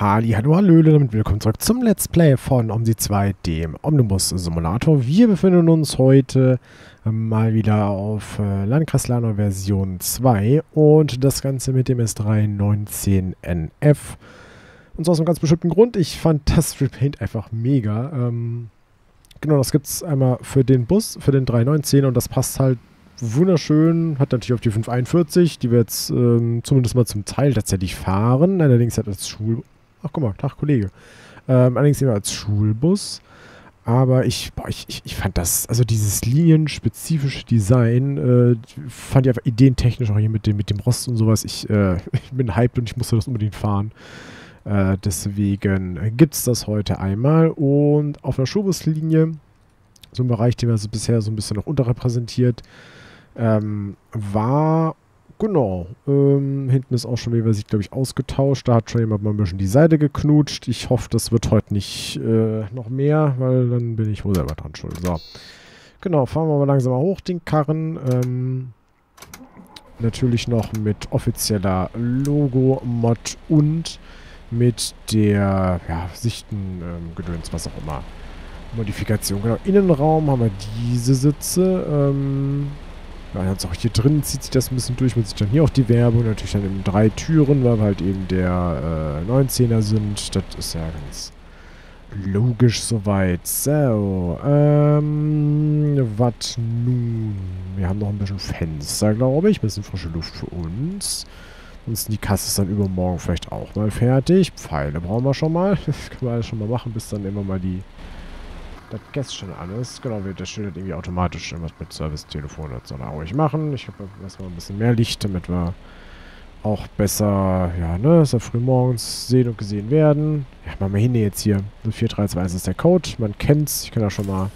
Hallihallo, hallöle, damit willkommen zurück zum Let's Play von OMSI 2, dem Omnibus-Simulator. Wir befinden uns heute mal wieder auf Landkreis Lahnau Version 2 und das Ganze mit dem S319NF. Und zwar aus einem ganz bestimmten Grund. Ich fand das Repaint einfach mega. Genau, das gibt es einmal für den Bus, für den 319 und das passt halt wunderschön, hat natürlich auf die 541, die wir jetzt zumindest mal zum Teil tatsächlich fahren, allerdings halt als Schulbus. Ach, guck mal, Tag, Kollege. Allerdings immer als Schulbus. Aber ich fand das, also dieses linienspezifische Design, fand ich einfach ideentechnisch auch hier mit dem Rost und sowas. Ich bin hyped und ich musste das unbedingt fahren. Deswegen gibt es das heute einmal. Und auf der Schulbuslinie, so ein Bereich, den wir also bisher so ein bisschen noch unterrepräsentiert, war, genau, hinten ist auch schon, wie man sieht, glaube ich, ausgetauscht. Da hat schon jemand mal ein bisschen die Seite geknutscht. Ich hoffe, das wird heute nicht noch mehr, weil dann bin ich wohl selber dran schuld. So, genau, fahren wir mal langsam mal hoch den Karren. Natürlich noch mit offizieller Logo-Mod und mit der, ja, Sichten-Gedöns, was auch immer. Modifikation, genau. Innenraum haben wir diese Sitze. Ja, jetzt auch hier drin zieht sich das ein bisschen durch. Man sieht dann hier auch die Werbung. Natürlich dann eben 3 Türen, weil wir halt eben der 19er sind. Das ist ja ganz logisch soweit. So, was nun? Wir haben noch ein bisschen Fenster, glaube ich. Ein bisschen frische Luft für uns. Ansonsten die Kasse ist dann übermorgen vielleicht auch mal fertig. Pfeile brauchen wir schon mal. Das können wir alles schon mal machen, bis dann immer mal die... Das geht schon alles. Genau, das schildert irgendwie automatisch irgendwas mit Service-Telefon. Das soll er auch nicht machen. Ich habe erstmal ein bisschen mehr Licht, damit wir auch besser, ja, ne, so früh morgens sehen und gesehen werden. Ja, machen wir hin jetzt hier. 4321 ist der Code. Man kennt's. Ich kann da schon mal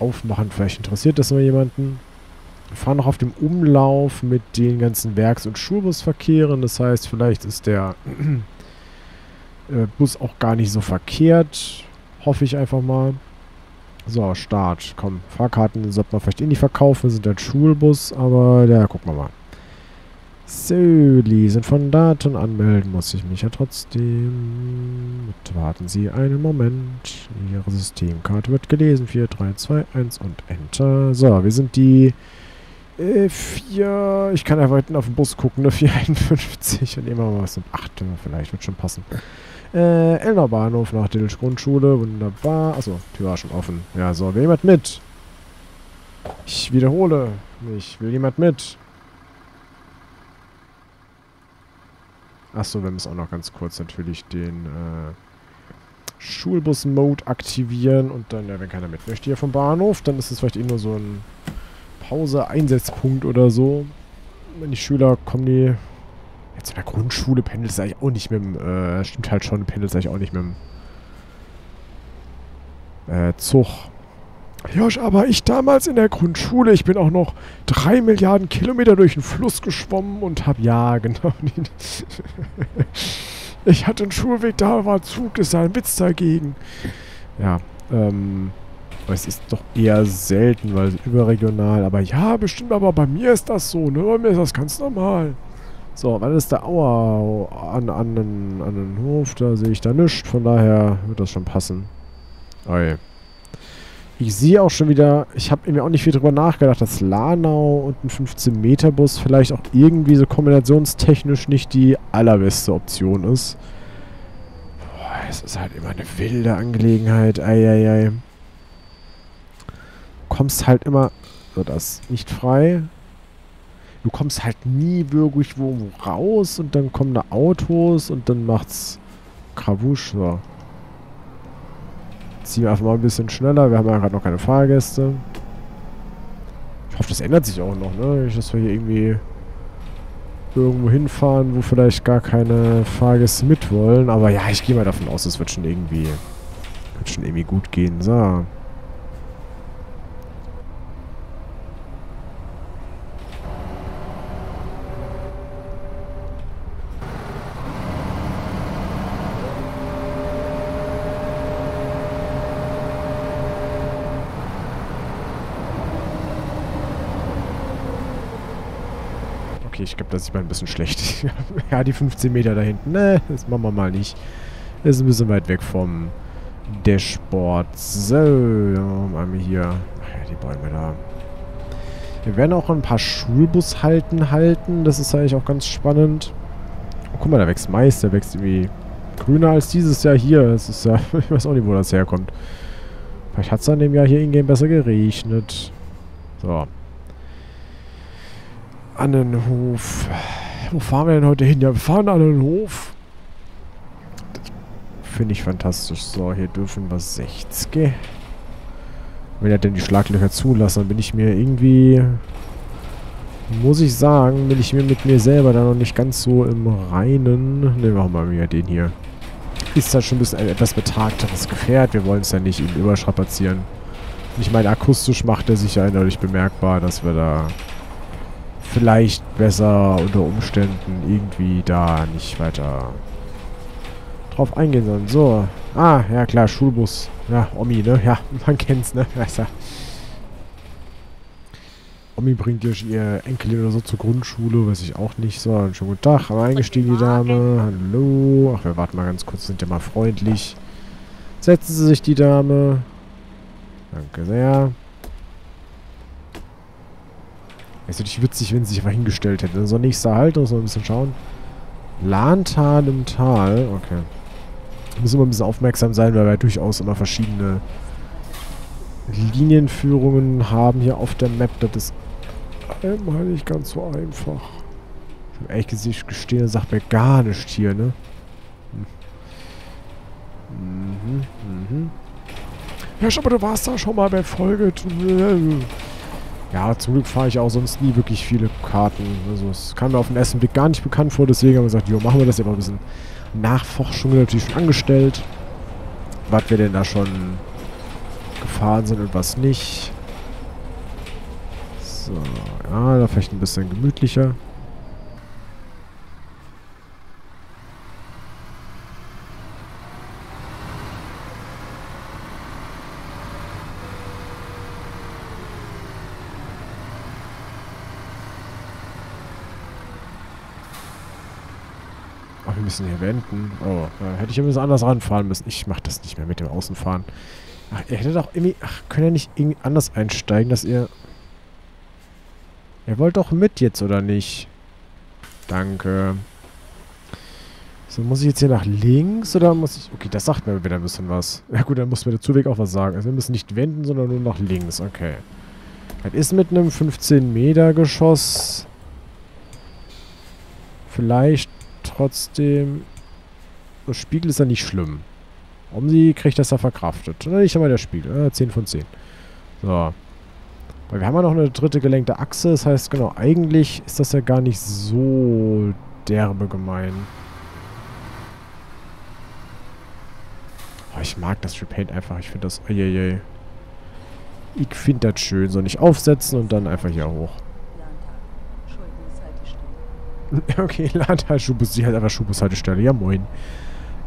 aufmachen. Vielleicht interessiert das nur jemanden. Wir fahren noch auf dem Umlauf mit den ganzen Werks- und Schulbusverkehren. Das heißt, vielleicht ist der Bus auch gar nicht so verkehrt. Hoffe ich einfach mal. So, Start. Komm, Fahrkarten sollte man vielleicht eh nicht verkaufen. Wir sind ein Schulbus, aber da gucken wir mal. So, Lesen von Daten anmelden muss ich mich ja trotzdem. Warten Sie einen Moment. Ihre Systemkarte wird gelesen. 4, 3, 2, 1 und Enter. So, wir sind die 4. Ich kann einfach hinten auf den Bus gucken. Ne? 451. Und nehmen wir mal was mit 8. Vielleicht wird schon passen. Elner Bahnhof nach Dittelsch Grundschule. Wunderbar. Achso, Tür war schon offen. Ja, so, will jemand mit? Ich wiederhole mich. Will jemand mit? Achso, wir müssen auch noch ganz kurz natürlich den Schulbus-Mode aktivieren. Und dann, ja, wenn keiner mit möchte hier vom Bahnhof, dann ist es vielleicht eh nur so ein Pause-Einsetzpunkt oder so. Wenn die Schüler kommen, die... Jetzt in der Grundschule pendelt es eigentlich auch nicht mit dem, stimmt halt schon, pendelt es eigentlich auch nicht mit dem Zug. Josh, aber ich damals in der Grundschule, ich bin auch noch 3 Milliarden Kilometer durch den Fluss geschwommen und hab, ja, genau. Ich hatte einen Schulweg, da war ein Zug, das ist ein Witz dagegen. Ja, aber es ist doch eher selten, weil es überregional, aber ja, bestimmt, aber bei mir ist das so, ne, bei mir ist das ganz normal. So, weil das ist der Auer an den Hof, da sehe ich da nichts, von daher wird das schon passen. Okay. Ich sehe auch schon wieder, ich habe mir auch nicht viel drüber nachgedacht, dass Lahnau und ein 15-Meter-Bus vielleicht auch irgendwie so kombinationstechnisch nicht die allerbeste Option ist. Boah, es ist halt immer eine wilde Angelegenheit, eieiei. Du kommst halt immer, so, das ist nicht frei. Du kommst halt nie wirklich wo raus und dann kommen da Autos und dann macht's Krawusch. So. Ziehen wir einfach mal ein bisschen schneller. Wir haben ja gerade noch keine Fahrgäste. Ich hoffe, das ändert sich auch noch, ne? Dass wir hier irgendwie irgendwo hinfahren, wo vielleicht gar keine Fahrgäste mit wollen. Aber ja, ich gehe mal davon aus, es wird schon irgendwie gut gehen. So. Okay, ich glaube, das sieht man ein bisschen schlecht. Ja, die 15 Meter da hinten. Ne, das machen wir mal nicht. Das ist ein bisschen weit weg vom Dashboard. So, dann machen wir hier. Ach ja, die Bäume da. Wir werden auch ein paar Schulbushalten halten. Das ist eigentlich auch ganz spannend. Oh, guck mal, da wächst Mais. Der wächst irgendwie grüner als dieses Jahr hier. Das ist ja, ich weiß auch nicht, wo das herkommt. Vielleicht hat es an dem Jahr hier in-game besser geregnet. So. An den Hof. Wo fahren wir denn heute hin? Ja, wir fahren an den Hof. Finde ich fantastisch. So, hier dürfen wir 60. Wenn er denn die Schlaglöcher zulassen, dann bin ich mir irgendwie, muss ich sagen, bin ich mir mit mir selber da noch nicht ganz so im Reinen. Ne, machen wir mal wieder den hier. Ist halt schon ein bisschen ein etwas betagteres Gefährt. Wir wollen es ja nicht eben überstrapazieren. Ich meine, akustisch macht er sich ja eindeutig bemerkbar, dass wir da vielleicht besser unter Umständen irgendwie da nicht weiter drauf eingehen sollen. So. Ah, ja klar, Schulbus. Ja, Omi, ne? Ja, man kennt's, ne? Weißt du. Omi bringt ihr Enkelin oder so zur Grundschule, weiß ich auch nicht. So, einen schönen guten Tag. Aber eingestiegen die Dame. Hallo. Ach, wir warten mal ganz kurz, sind ja mal freundlich. Setzen Sie sich, die Dame. Danke sehr. Ist natürlich witzig, wenn sie sich mal hingestellt hätte. So, nächster Halt, muss man ein bisschen schauen. Lahntal im Tal. Okay. Wir müssen immer ein bisschen aufmerksam sein, weil wir ja durchaus immer verschiedene Linienführungen haben hier auf der Map. Das ist einmal nicht ganz so einfach. Ich habe ehrlich gestehen, das sagt mir gar nicht hier, ne? Ja, schau mal, du warst da schon mal bei Folge. Ja, zum Glück fahre ich auch sonst nie wirklich viele Karten. Also es kam mir auf den ersten Blick gar nicht bekannt vor, deswegen haben wir gesagt, jo, machen wir das ja mal ein bisschen. Nachforschung natürlich schon angestellt. Was wir denn da schon gefahren sind und was nicht. So, ja, da vielleicht ein bisschen gemütlicher. Wir müssen hier wenden. Oh, da hätte ich ein bisschen anders ranfahren müssen. Ich mache das nicht mehr mit dem Außenfahren. Ach, ihr hättet doch irgendwie... Ach, könnt ihr nicht irgendwie anders einsteigen, dass ihr... Ihr wollt doch mit jetzt, oder nicht? Danke. So, muss ich jetzt hier nach links, oder muss ich... Okay, das sagt mir wieder ein bisschen was. Ja gut, dann muss mir der Zuweg auch was sagen. Also wir müssen nicht wenden, sondern nur nach links. Okay. Das ist mit einem 15-Meter-Geschoss... Vielleicht... Trotzdem, der Spiegel ist ja nicht schlimm. OMSI kriegt das ja verkraftet. Ich habe mal der Spiegel. 10 von 10. So. Weil wir haben ja noch eine dritte gelenkte Achse. Das heißt, genau, eigentlich ist das ja gar nicht so derbe gemein. Oh, ich mag das Repaint einfach. Ich finde das... Eieiei. Ich finde das schön. So nicht aufsetzen und dann einfach hier hoch. Okay, Landkreis Schulbus, die hat einfach Schulbushaltestelle. Ja, moin.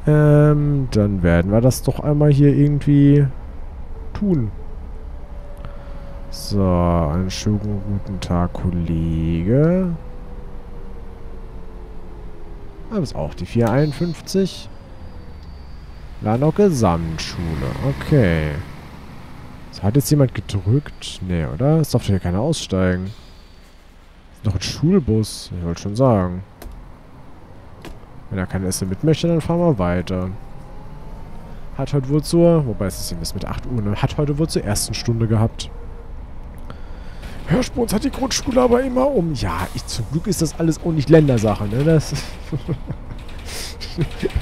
Dann werden wir das doch einmal hier irgendwie tun. So, einen schönen guten Tag, Kollege. Das ist auch die 451. Lahnau-Gesamtschule. Okay. Das hat jetzt jemand gedrückt? Nee, oder? Es darf doch hier keiner aussteigen. Noch ein Schulbus, ich wollte schon sagen. Wenn er kein Essen mit möchte, dann fahren wir weiter. Hat heute wohl zur, wobei es ist eben mit 8 Uhr, ne? Hat heute wohl zur ersten Stunde gehabt. Hirschbons hat die Grundschule aber immer um. Ja, zum Glück ist das alles auch nicht Ländersache, ne? Dass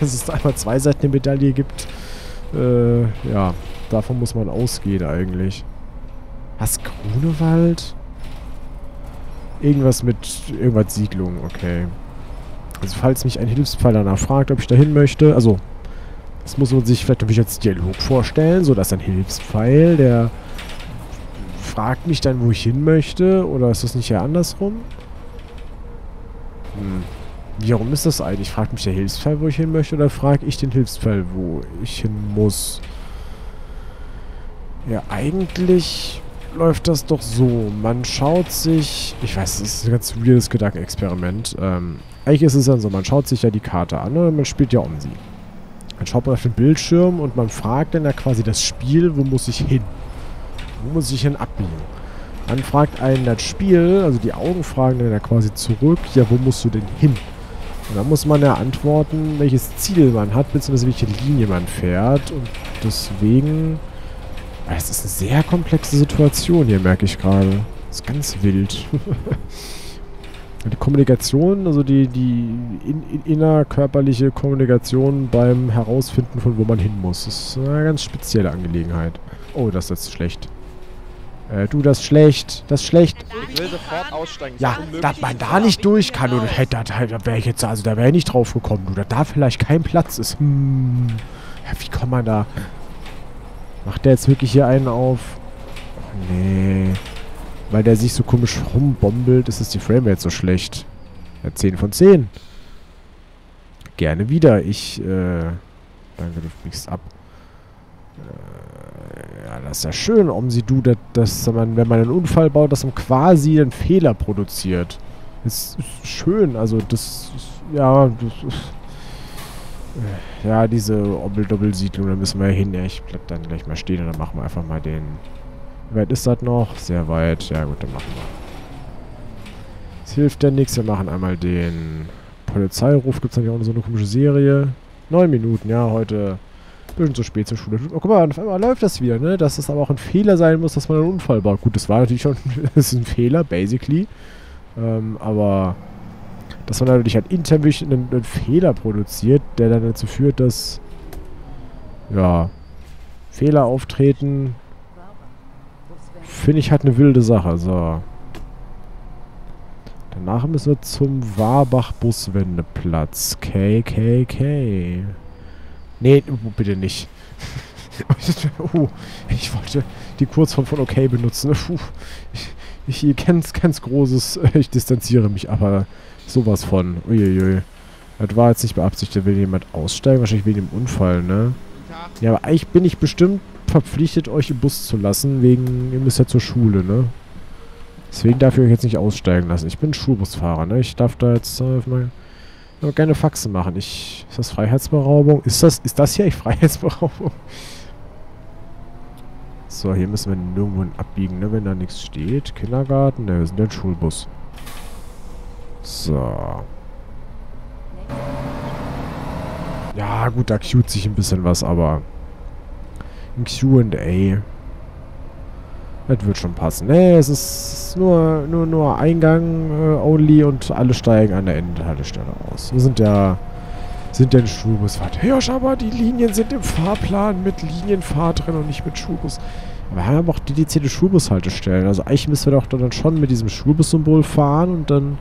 es da einmal zwei Seiten der Medaille gibt. Ja, davon muss man ausgehen eigentlich. Was, Grunewald? Irgendwas mit... Irgendwas Siedlung, okay. Also falls mich ein Hilfspfeil danach fragt, ob ich da hin möchte... Also, das muss man sich vielleicht natürlich als Dialog vorstellen. So, dass ein Hilfspfeil, der fragt mich dann, wo ich hin möchte. Oder ist das nicht ja andersrum? Hm. Warum ist das eigentlich? Fragt mich der Hilfspfeil, wo ich hin möchte? Oder frage ich den Hilfspfeil, wo ich hin muss? Ja, eigentlich... läuft das doch so. Man schaut sich... Ich weiß, das ist ein ganz weirdes Gedankenexperiment. Eigentlich ist es dann so, man schaut sich ja die Karte an und man spielt ja OMSI. Dann schaut man auf den Bildschirm und man fragt dann ja quasi das Spiel, wo muss ich hin? Wo muss ich hin abbiegen? Dann fragt einen das Spiel, also die Augen fragen dann ja quasi zurück, ja, wo musst du denn hin? Und dann muss man ja antworten, welches Ziel man hat, beziehungsweise welche Linie man fährt. Und deswegen... Es ist eine sehr komplexe Situation hier, merke ich gerade. Das ist ganz wild. Die Kommunikation, also die innerkörperliche Kommunikation beim Herausfinden, von wo man hin muss. Das ist eine ganz spezielle Angelegenheit. Oh, das ist schlecht. Das ist schlecht. Das ist schlecht. Ich will sofort aussteigen. Ja, dass man da nicht durch kann. Und da wäre ich jetzt, also da wäre ich nicht drauf gekommen. Oder da vielleicht kein Platz ist. Ja, wie kommt man da... Macht der jetzt wirklich hier einen auf? Oh, nee. Weil der sich so komisch rumbombelt, ist es die Framerate so schlecht. Ja, 10 von 10. Gerne wieder. Danke, du fliegst ab. Ja, das ist ja schön, wenn man einen Unfall baut, dass man quasi einen Fehler produziert. Das ist schön, also ja, diese Obbel-Doppel-Siedlung, da müssen wir hin. Ja, ich bleib dann gleich mal stehen und dann machen wir einfach mal den... Wie weit ist das noch? Sehr weit. Ja gut, dann machen wir. Es hilft ja nichts. Wir machen einmal den Polizeiruf. Gibt es nämlich auch so eine komische Serie. 9 Minuten, ja, heute ein bisschen zu spät zur Schule. Oh, guck mal, auf einmal läuft das wieder, ne? Dass das aber auch ein Fehler sein muss, dass man einen Unfall baut. Gut, das war natürlich schon ein Fehler, basically. Aber... Dass man natürlich halt intern einen Fehler produziert, der dann dazu führt, dass ja Fehler auftreten, finde ich halt eine wilde Sache. So. Danach müssen wir zum Warbach-Buswendeplatz. KKK. Nee, bitte nicht. Ich wollte die Kurzform von okay benutzen. Ich ganz großes, ich distanziere mich, aber sowas von. Uiuiui. Das war jetzt nicht beabsichtigt, da will jemand aussteigen, wahrscheinlich wegen dem Unfall, ne? Ja, aber eigentlich bin ich bestimmt verpflichtet, euch im Bus zu lassen, wegen, ihr müsst ja zur Schule, ne? Deswegen darf ich euch jetzt nicht aussteigen lassen. Ich bin Schulbusfahrer, ne? Ich darf da jetzt keine Faxen machen. Ist das Freiheitsberaubung? Ist das hier eigentlich Freiheitsberaubung? So, hier müssen wir nirgendwo abbiegen, ne? Wenn da nichts steht. Kindergarten, ne, wir sind ja ein Schulbus. So. Ja, gut, da queuet sich ein bisschen was, aber... Ein Q&A. Das wird schon passen. Nee, es ist nur Eingang only und alle steigen an der Endhaltestelle aus. Wir sind ja... Sind denn Schulbusfahrt? Hirsch, aber die Linien sind im Fahrplan mit Linienfahrt drin und nicht mit Schulbus. Wir haben auch dedizierte Schulbushaltestellen. Also eigentlich müssen wir doch dann schon mit diesem Schulbus-Symbol fahren und dann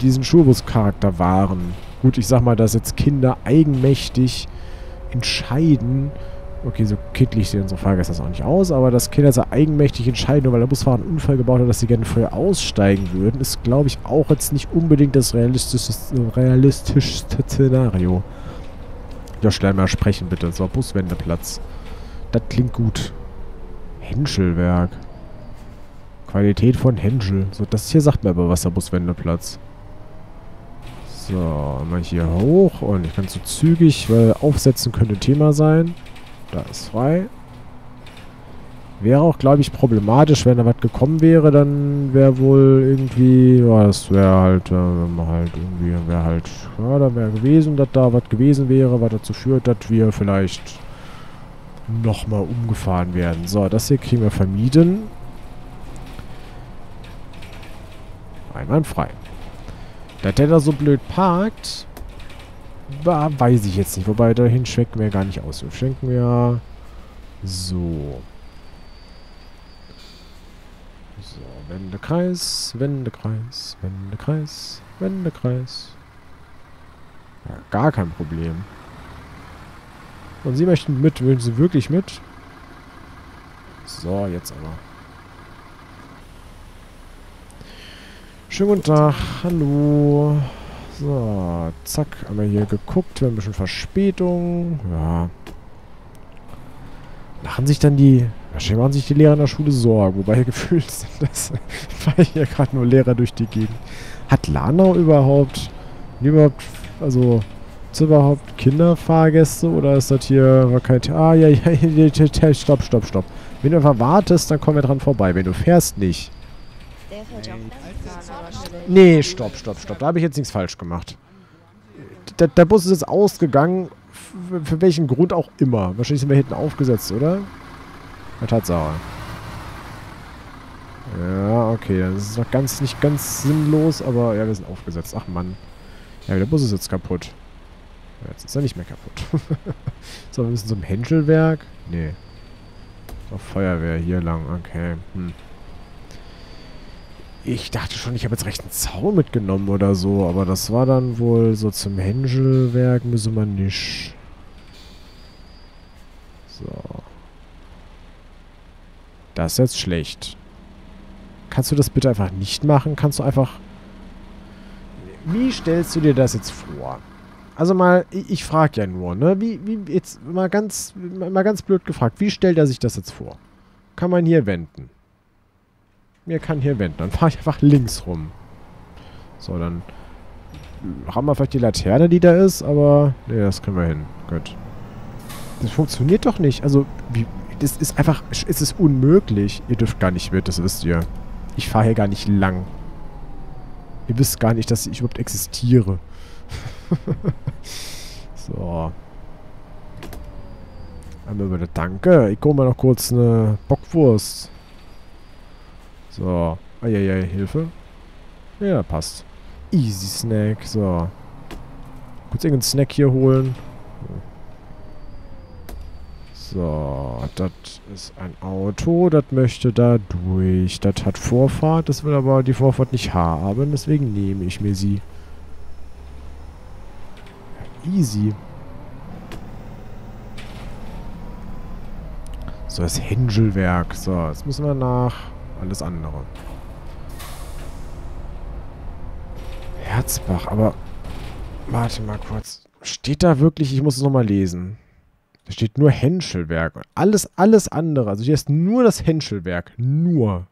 diesen Schulbus-Charakter wahren. Gut, ich sag mal, dass jetzt Kinder eigenmächtig entscheiden. Okay, so kindlich sehen unsere Fahrgäste das auch nicht aus, aber dass Kinder so eigenmächtig entscheiden, nur weil der Busfahrer einen Unfall gebaut hat, dass sie gerne vorher aussteigen würden, ist, glaube ich, auch jetzt nicht unbedingt das realistischste Szenario. Ja, schnell mal sprechen, bitte. So, Buswendeplatz. Das klingt gut. Henschelwerk. Qualität von Henschel. So, das hier sagt mir aber was, der Buswendeplatz. So, mal hier hoch und ich kann so zügig, weil aufsetzen könnte Thema sein. Da ist frei. Wäre auch, glaube ich, problematisch, wenn da was gekommen wäre, dann wäre wohl irgendwie... Ja, das wäre halt... da wäre gewesen, dass da was gewesen wäre, was dazu führt, dass wir vielleicht nochmal umgefahren werden. So, das hier kriegen wir vermieden. Einwandfrei. Dass der da so blöd parkt... Weiß ich jetzt nicht. Wobei, dahin schwenken wir gar nicht aus. Wir schenken wir... So. So, Wendekreis, Wendekreis, Wendekreis, Wendekreis. Ja, gar kein Problem. Und Sie möchten mit. Wollen Sie wirklich mit? So, jetzt aber. Schönen guten Tag. Hallo. So, zack, haben wir hier geguckt. Wir haben ein bisschen Verspätung. Ja. Lachen sich dann die... Wahrscheinlich machen sich die Lehrer in der Schule Sorgen, wobei gefühlt sind das war hier gerade nur Lehrer durch die Gegend. Hat Lahnau überhaupt Kinderfahrgäste oder ist das hier kein... Ah, ja, stopp. Wenn du einfach wartest, dann kommen wir dran vorbei. Wenn du fährst, nicht. Nee, stopp. Da habe ich jetzt nichts falsch gemacht. Der Bus ist jetzt ausgegangen, für welchen Grund auch immer. Wahrscheinlich sind wir hinten aufgesetzt, oder? Ja, Tatsache. Ja, okay. Das ist noch nicht ganz sinnlos, aber ja, wir sind aufgesetzt. Ach Mann. Ja, der Bus ist jetzt kaputt. Ja, jetzt ist er nicht mehr kaputt. So, wir müssen zum Henschelwerk. Nee. Auf Feuerwehr hier lang. Okay. Hm. Ich dachte schon, ich habe jetzt recht einen Zaun mitgenommen oder so, aber das war dann wohl so zum Henschelwerk müssen wir nicht. So. Das ist jetzt schlecht. Kannst du das bitte einfach nicht machen? Kannst du einfach... Wie stellst du dir das jetzt vor? Also mal, ich frage ja nur, ne? Wie jetzt mal ganz blöd gefragt, wie stellt er sich das jetzt vor? Kann man hier wenden? Mir kann hier wenden. Dann fahre ich einfach links rum. So, dann haben wir vielleicht die Laterne, die da ist, aber... Ne, das können wir hin. Gut. Das funktioniert doch nicht. Also, das ist einfach... Es ist unmöglich. Ihr dürft gar nicht mit, das wisst ihr. Ich fahre hier gar nicht lang. Ihr wisst gar nicht, dass ich überhaupt existiere. So. Einmal wieder danke. Ich hole mal noch kurz eine Bockwurst. So. Eieiei, Hilfe. Ja, passt. Easy Snack. So. Kurz irgendeinen Snack hier holen. So. Das ist ein Auto. Das möchte da durch. Das hat Vorfahrt. Das will aber die Vorfahrt nicht haben. Deswegen nehme ich mir sie. Easy. So, das Henschelwerk. So, jetzt müssen wir nach... Alles andere. Herzbach, aber... Warte mal kurz. Steht da wirklich... Ich muss es nochmal lesen. Da steht nur Henschelwerk. Alles andere. Also hier ist nur das Henschelwerk. Nur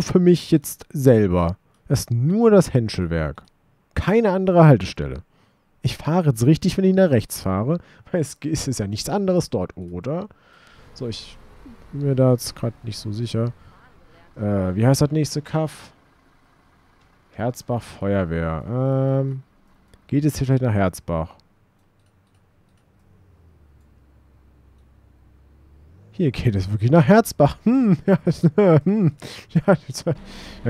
für mich jetzt selber. Das ist nur das Henschelwerk. Keine andere Haltestelle. Ich fahre jetzt richtig, wenn ich nach rechts fahre. Weil es ist ja nichts anderes dort, oder? So, ich bin mir da jetzt gerade nicht so sicher. Wie heißt das nächste Kaff? Herzbach Feuerwehr. Geht es hier vielleicht nach Herzbach? Hier geht es wirklich nach Herzbach. Ja,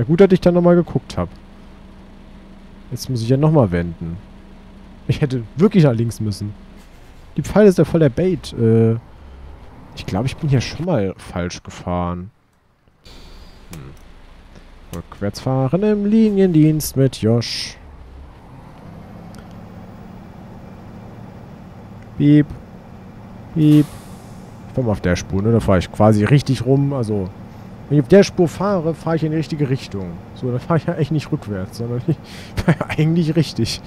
gut, dass ich da nochmal geguckt habe. Jetzt muss ich ja nochmal wenden. Ich hätte wirklich nach links müssen. Die Pfeile ist ja voll der Bait. Ich glaube, ich bin hier schon mal falsch gefahren. Rückwärts fahren im Liniendienst mit Josh. Piep. Piep. Ich fahre mal auf der Spur, ne? Da fahre ich quasi richtig rum. Also, wenn ich auf der Spur fahre, fahre ich in die richtige Richtung. So, da fahre ich ja echt nicht rückwärts, sondern ich fahre ja eigentlich richtig.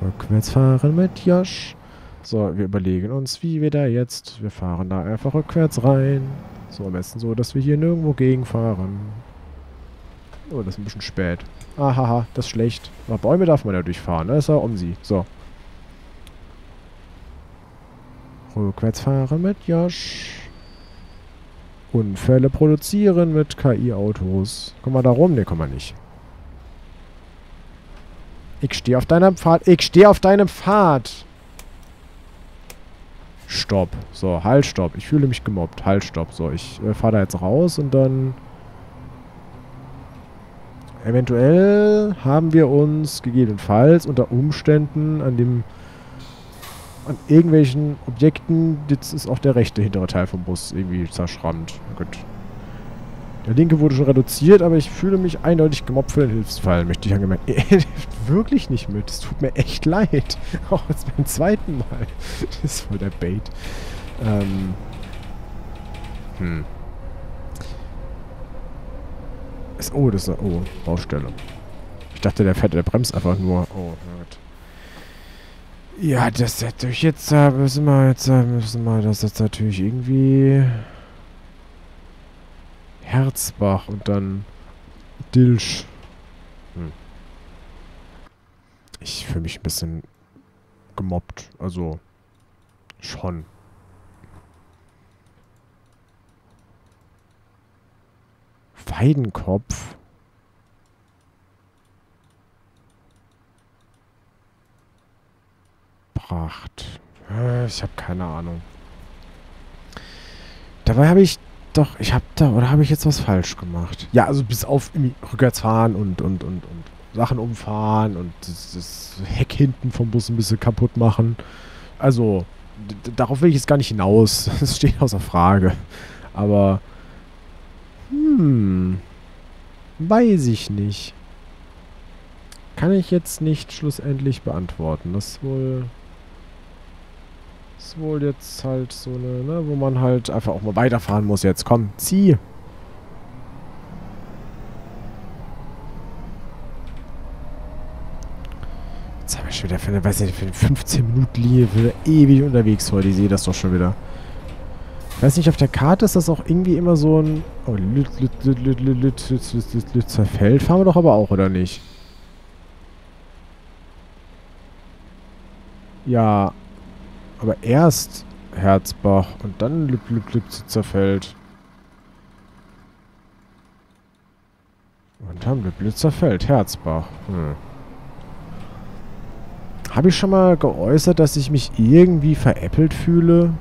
Rückwärts fahren mit Josh. So, wir überlegen uns, wie wir da jetzt... Wir fahren da einfach rückwärts rein. So, am besten so, dass wir hier nirgendwo gegenfahren. Oh, das ist ein bisschen spät. Ahaha, das ist schlecht. Aber Bäume darf man ja durchfahren, ne? Das ist ja OMSI. So. Rückwärts fahren mit Josh. Unfälle produzieren mit KI-Autos. Kommen wir da rum? Ne, kommen wir nicht. Ich stehe auf deinem Pfad. Ich stehe auf deinem Pfad! Stopp. So, halt, stopp. Ich fühle mich gemobbt. Halt, stopp. So, ich fahre da jetzt raus und dann... Eventuell haben wir uns gegebenenfalls unter Umständen an irgendwelchen Objekten... Jetzt ist auch der rechte hintere Teil vom Bus irgendwie zerschrammt. Gut. Der linke wurde schon reduziert, aber ich fühle mich eindeutig gemobbt für den Hilfsfall, möchte ich angemerkt. Ihr hilft wirklich nicht mit. Es tut mir echt leid. Auch jetzt beim zweiten Mal. Das ist voll der Bait. Oh, das ist eine Baustelle. Ich dachte, der bremst einfach nur. Oh, na gut. Ja, das ist natürlich jetzt, müssen wir das jetzt natürlich irgendwie Herzbach und dann Dittelsch. Ich fühle mich ein bisschen gemobbt, also schon. Weidenkopf. Bracht. Ich habe keine Ahnung. Dabei habe ich doch, oder habe ich jetzt was falsch gemacht? Ja, also bis auf rückwärts fahren und Sachen umfahren und das Heck hinten vom Bus ein bisschen kaputt machen. Also, darauf will ich jetzt gar nicht hinaus. Das steht außer Frage. Aber weiß ich nicht. Kann ich jetzt nicht schlussendlich beantworten. Das ist wohl jetzt halt so eine, ne, wo man halt einfach auch mal weiterfahren muss. Jetzt komm, zieh! Jetzt habe ich schon wieder für 15-Minuten-Linie wieder ewig unterwegs heute. Ich sehe das doch schon wieder. Ich weiß nicht, auf der Karte ist das auch irgendwie immer so ein... Oh, Lüblitzerfeld fahren wir doch aber auch, oder nicht? Ja, aber erst Herzbach und dann Lüblitzerfeld. Und dann Lüblitzerfeld, Herzbach. Habe ich schon mal geäußert, dass ich mich irgendwie veräppelt fühle?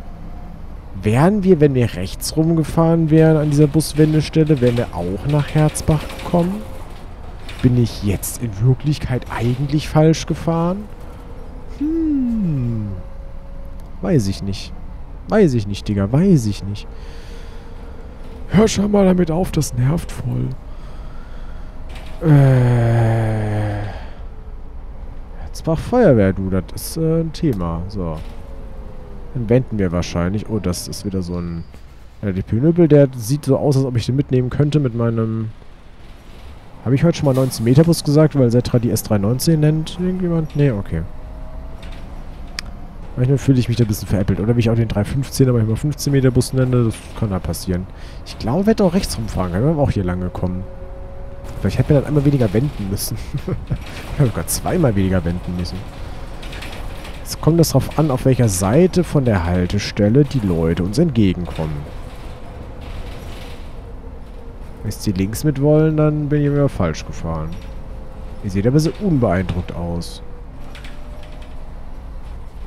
Wären wir, wenn wir rechts rumgefahren wären an dieser Buswendestelle, wären wir auch nach Herzbach gekommen? Bin ich jetzt in Wirklichkeit eigentlich falsch gefahren? Weiß ich nicht. Weiß ich nicht, Digga. Weiß ich nicht. Hör schon mal damit auf, das nervt voll. Herzbach Feuerwehr, du. Das ist ein Thema. So. Dann wenden wir wahrscheinlich. Oh, das ist wieder so ein... Ja, der Pönöbel, der sieht so aus, als ob ich den mitnehmen könnte mit meinem... Habe ich heute schon mal 19-Meter-Bus gesagt, weil Setra die S319 nennt? Irgendjemand? Nee, okay. Manchmal fühle ich mich da ein bisschen veräppelt. Oder wie ich auch den 315er manchmal 15-Meter-Bus nenne, das kann da passieren. Ich glaube, wir hätten auch rechts rumfahren können. Wir haben auch hier lang gekommen. Vielleicht hätten wir dann einmal weniger wenden müssen. Ich habe sogar zweimal weniger wenden müssen. Jetzt kommt das darauf an, auf welcher Seite von der Haltestelle die Leute uns entgegenkommen. Wenn die links mit wollen, dann bin ich immer falsch gefahren. Ihr seht aber so unbeeindruckt aus.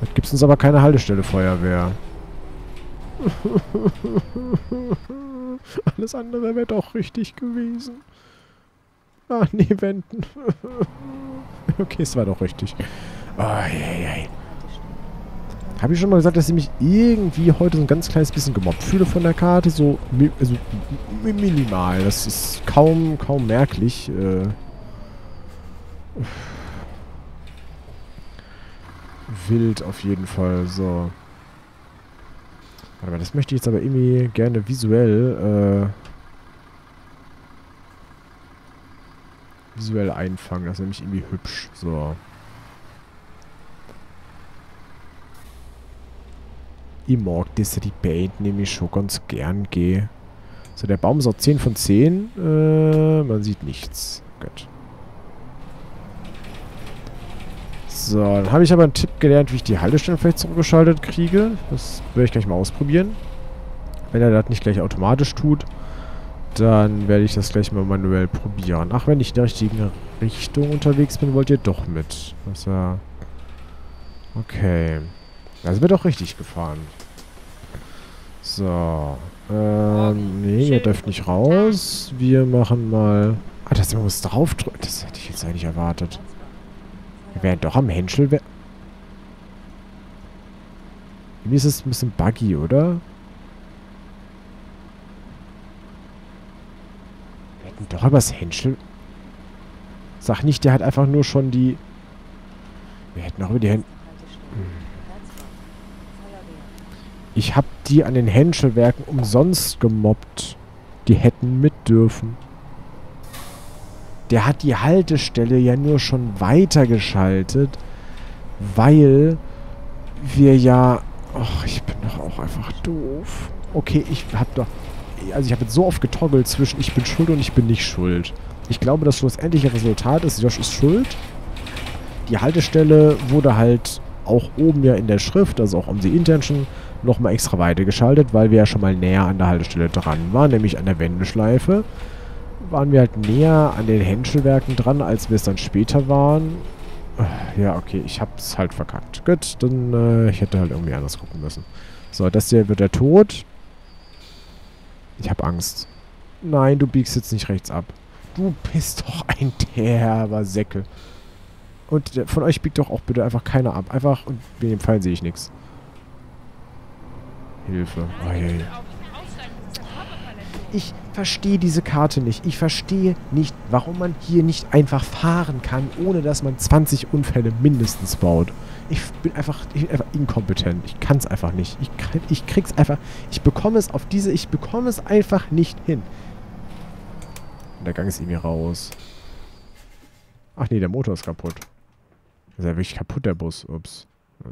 Jetzt gibt es uns aber keine Haltestelle Feuerwehr. Alles andere wäre doch richtig gewesen. Ah, nee, wenden. Okay, es war doch richtig. Oh, hey. Habe ich schon mal gesagt, dass ich mich irgendwie heute so ein ganz kleines bisschen gemobbt fühle von der Karte? So also minimal. Das ist kaum merklich. Wild auf jeden Fall. So. Warte mal, das möchte ich jetzt aber irgendwie gerne visuell einfangen. Das ist nämlich irgendwie hübsch. So. Ich mag das, die Band nehme ich schon ganz gern. So, der Baum ist auch 10 von 10. Man sieht nichts. Gut. So, dann habe ich aber einen Tipp gelernt, wie ich die Haltestellen vielleicht zurückgeschaltet kriege. Das werde ich gleich mal ausprobieren. Wenn er das nicht gleich automatisch tut, dann werde ich das gleich mal manuell probieren. Ach, wenn ich in der richtigen Richtung unterwegs bin, wollt ihr doch mit. Das war... Okay. Da sind wir doch richtig gefahren. So. Nee, ihr dürft nicht raus. Wir machen mal... Ah, das muss draufdrücken. Das hätte ich jetzt eigentlich erwartet. Wir wären doch am Henschelwerk. Irgendwie ist es ein bisschen buggy, oder? Wir hätten doch übers Henschel... Sag nicht, der hat einfach nur schon die... Wir hätten auch über die Hände... Ich hab die an den Henschelwerken umsonst gemobbt. Die hätten mit dürfen. Der hat die Haltestelle ja nur schon weitergeschaltet, weil wir ja... Och, ich bin doch auch einfach doof. Okay, ich hab doch... Also ich habe jetzt so oft getoggelt zwischen ich bin schuld und ich bin nicht schuld. Ich glaube, dass so das endliche Resultat ist, Josh ist schuld. Die Haltestelle wurde halt auch oben ja in der Schrift, also auch um die Intention, nochmal extra weitergeschaltet, weil wir ja schon mal näher an der Haltestelle dran waren, nämlich an der Wendeschleife. Waren wir halt näher an den Henschelwerken dran, als wir es dann später waren. Ja, okay, ich hab's halt verkackt. Gut, dann ich hätte halt irgendwie anders gucken müssen. So, das hier wird der Tod. Ich hab Angst. Nein, du biegst jetzt nicht rechts ab. Du bist doch ein derber Säckel. Und von euch biegt doch auch bitte einfach keiner ab. Einfach, und in dem Fall sehe ich nichts. Hilfe. Oh, hey. Ich verstehe diese Karte nicht. Ich verstehe nicht, warum man hier nicht einfach fahren kann, ohne dass man 20 Unfälle mindestens baut. Ich bin einfach inkompetent. Ich kann es einfach nicht. Ich krieg's einfach... Ich bekomme es einfach nicht hin. Und der Gang ist irgendwie raus. Ach nee, der Motor ist kaputt. Ist ja wirklich kaputt, der Bus. Ups. Hm.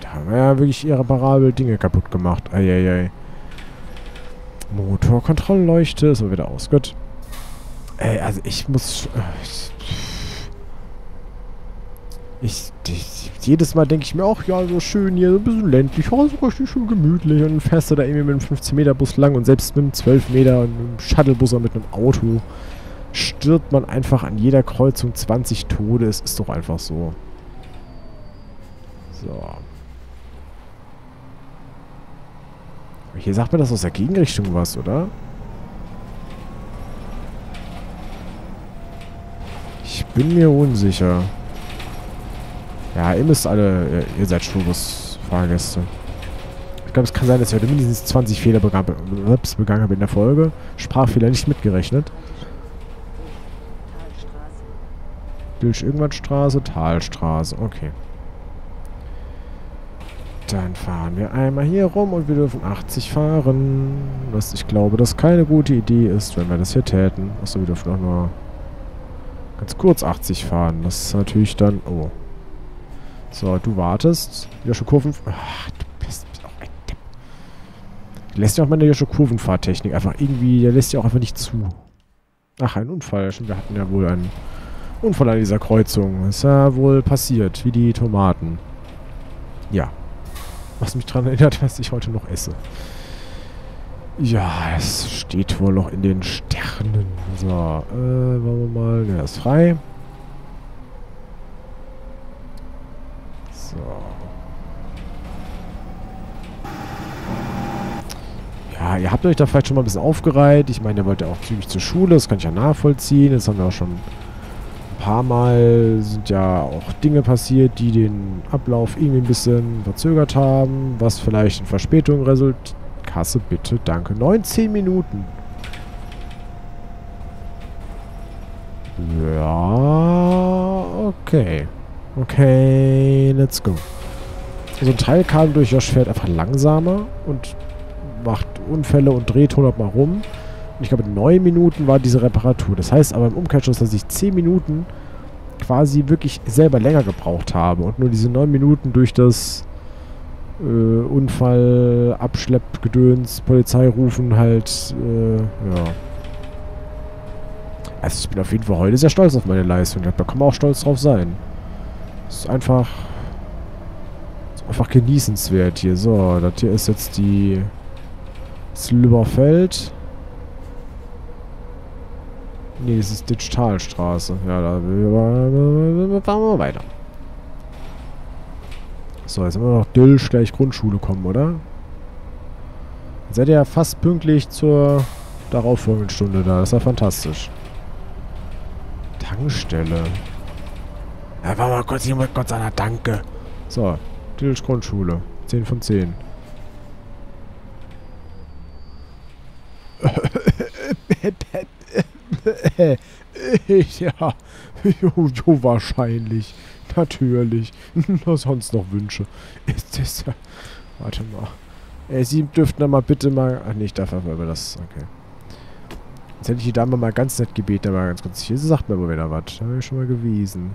Da haben wir ja wirklich irreparabel Dinge kaputt gemacht. Eieiei. Motorkontrollleuchte. So, wieder aus. Gut. Ey, also ich muss... jedes Mal denke ich mir auch, ja, so schön hier, so ein bisschen ländlich, oh, so richtig schön gemütlich. Und dann fährst du da irgendwie mit einem 15-Meter-Bus lang und selbst mit einem 12-Meter- und einem Shuttlebus oder mit einem Auto stirbt man einfach an jeder Kreuzung 20 Tode. Es ist doch einfach so. So. Aber hier sagt man, dass aus der Gegenrichtung was, oder? Ich bin mir unsicher. Ja, ihr müsst alle... Ihr seid Schulbus-Fahrgäste. Ich glaube, es kann sein, dass ich heute mindestens 20 Fehler begangen habe in der Folge. Sprachfehler nicht mitgerechnet. Dilsch-Irgendwann-Straße, Talstraße. Okay. Dann fahren wir einmal hier rum und wir dürfen 80 fahren. Was ich glaube, dass keine gute Idee ist, wenn wir das hier täten. Achso, wir dürfen auch nur... Ganz kurz 80 fahren. Das ist natürlich dann... Oh. So, du wartest. Joshua-Kurven... Ach, du bist auch ein Depp. Du lässt ja auch meine Joshua-Kurvenfahrtechnik einfach irgendwie... Der lässt ja auch einfach nicht zu. Ach, ein Unfall. Wir hatten ja wohl einen Unfall an dieser Kreuzung. Ist ja wohl passiert. Wie die Tomaten. Ja. Was mich daran erinnert, was ich heute noch esse. Ja, es steht wohl noch in den Sternen. So, wollen wir mal... Ja, ist frei. So. Ja, ihr habt euch da vielleicht schon mal ein bisschen aufgereiht. Ich meine, ihr wollt ja auch zügig zur Schule. Das kann ich ja nachvollziehen. Jetzt haben wir auch schon ein paar Mal sind ja auch Dinge passiert, die den Ablauf irgendwie ein bisschen verzögert haben. Was vielleicht in Verspätung resultiert. Kasse bitte, danke. 19 Minuten. Ja, okay. Okay, let's go. So ein Teil kam durch, Josh fährt einfach langsamer und macht Unfälle und dreht 100 Mal rum. Und ich glaube, 9 Minuten war diese Reparatur. Das heißt aber im Umkehrschluss, dass ich 10 Minuten quasi wirklich selber länger gebraucht habe und nur diese 9 Minuten durch das Unfall, Abschleppgedöns, Polizeirufen halt, ja. Also ich bin auf jeden Fall heute sehr stolz auf meine Leistung. Da kann man auch stolz drauf sein. Ist einfach genießenswert hier. So, das hier ist jetzt das Lüblitzerfeld. Nee, das ist Dittelsch Talstraße. Ja, da fahren wir weiter. So, jetzt haben wir noch Dittelsch gleich Grundschule kommen, oder? Dann seid ihr ja fast pünktlich zur darauffolgenden Stunde da. Das ist ja fantastisch. Tankstelle. Ja, war mal kurz hier mit Gott sei Dank, danke. So, Dittelsch Grundschule. 10 von 10. Ja, jo, wahrscheinlich. Natürlich. Nur sonst noch Wünsche. Ist das ja... Warte mal. Sie dürften da mal bitte mal... Ach nee, ich darf einfach über das... Okay. Jetzt hätte ich die Dame mal ganz nett gebeten, aber ganz kurz. Hier sagt mir aber wieder was. Da haben wir schon mal gewesen.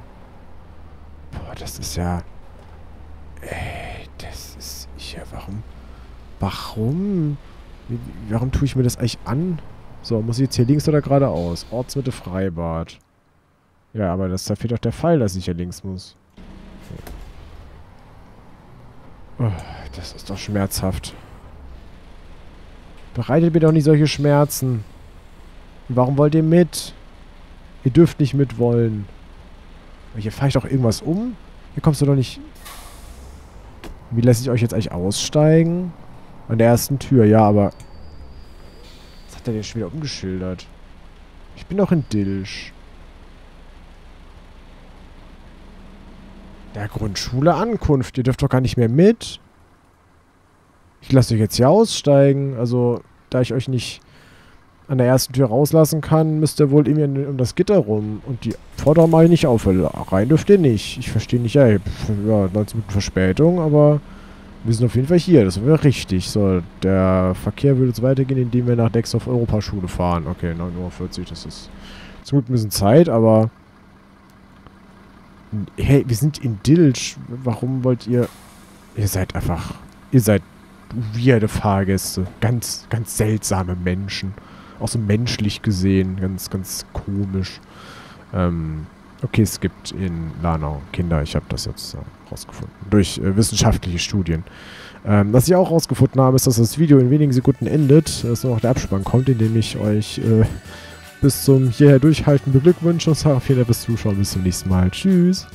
Boah, das ist ja... Ey, das ist... Ja, warum? Warum? Warum tue ich mir das eigentlich an? So, muss ich jetzt hier links oder geradeaus? Ortsmitte Freibad. Ja, aber das, da fehlt doch der Fall, dass ich hier links muss. Okay. Oh, das ist doch schmerzhaft. Bereitet mir doch nicht solche Schmerzen. Und warum wollt ihr mit? Ihr dürft nicht mitwollen. Hier fahre ich doch irgendwas um. Hier kommst du doch nicht... Wie lässt ich euch jetzt eigentlich aussteigen? An der ersten Tür, ja, aber... Was hat er denn schon wieder umgeschildert? Ich bin doch in Dittelsch. Der Grundschule Ankunft. Ihr dürft doch gar nicht mehr mit. Ich lasse euch jetzt hier aussteigen. Also, da ich euch nicht an der ersten Tür rauslassen kann, müsst ihr wohl irgendwie um das Gitter rum. Und die vordere mache ich nicht auf, weil rein dürft ihr nicht. Ich verstehe nicht, ey, ja, 19 Minuten Verspätung, aber wir sind auf jeden Fall hier. Das wäre richtig. So, der Verkehr würde jetzt weitergehen, indem wir nach Dexhoff Europaschule fahren. Okay, 9:40 Uhr, das ist zum Glück ein bisschen Zeit, aber... Hey, wir sind in Dittelsch. Warum wollt ihr... Ihr seid einfach... Ihr seid weirde Fahrgäste. Ganz, ganz seltsame Menschen. Auch so menschlich gesehen. Ganz, ganz komisch. Okay, es gibt in Lahnau Kinder. Ich habe das jetzt rausgefunden. Durch wissenschaftliche Studien. Was ich auch rausgefunden habe, ist, dass das Video in wenigen Sekunden endet. Dass nur noch der Abspann kommt, indem ich euch... bis zum hierher durchhalten beglückwünsche und sage vielen Dank fürs Zuschauen. Bis zum nächsten Mal. Tschüss.